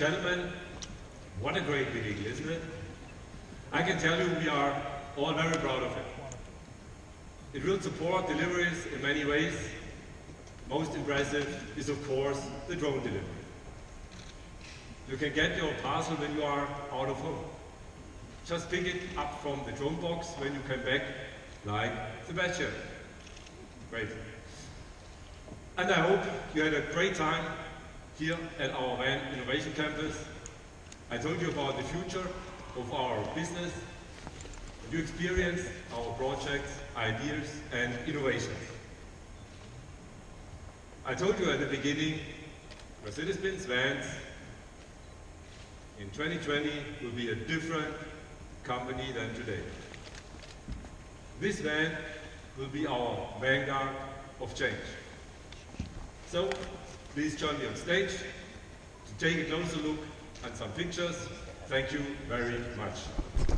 gentlemen, what a great vehicle, isn't it? I can tell you we are all very proud of it. It will support deliveries in many ways. Most impressive is, of course, the drone delivery. You can get your parcel when you are out of home. Just pick it up from the drone box when you come back, like Sebastian. Great. And I hope you had a great time here at our Van Innovation Campus. I told you about the future of our business. You experienced our projects, ideas, and innovations. I told you at the beginning, Mercedes-Benz Vans in 2020 will be a different company than today. This van will be our vanguard of change. So, please join me on stage to take a closer look at some pictures. Thank you very much.